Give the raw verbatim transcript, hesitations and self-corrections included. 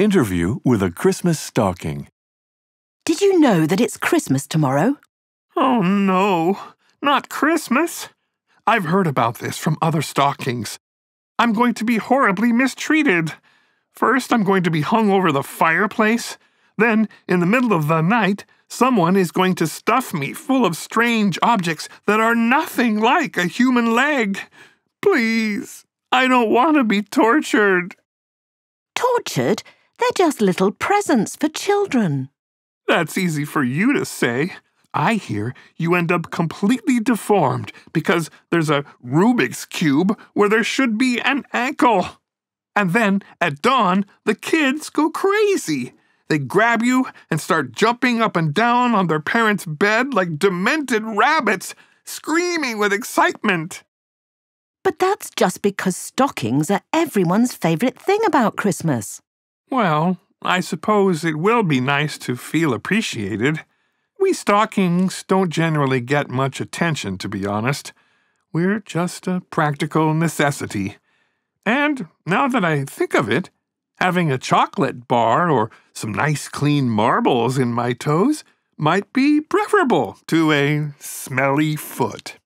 Interview with a Christmas stocking. Did you know that it's Christmas tomorrow? Oh, no. Not Christmas. I've heard about this from other stockings. I'm going to be horribly mistreated. First, I'm going to be hung over the fireplace. Then, in the middle of the night, someone is going to stuff me full of strange objects that are nothing like a human leg. Please, I don't want to be tortured. Tortured? They're just little presents for children. That's easy for you to say. I hear you end up completely deformed because there's a Rubik's Cube where there should be an ankle. And then, at dawn, the kids go crazy. They grab you and start jumping up and down on their parents' bed like demented rabbits, screaming with excitement. But that's just because stockings are everyone's favorite thing about Christmas. Well, I suppose it will be nice to feel appreciated. We stockings don't generally get much attention, to be honest. We're just a practical necessity. And, now that I think of it, having a chocolate bar or some nice clean marbles in my toes might be preferable to a smelly foot.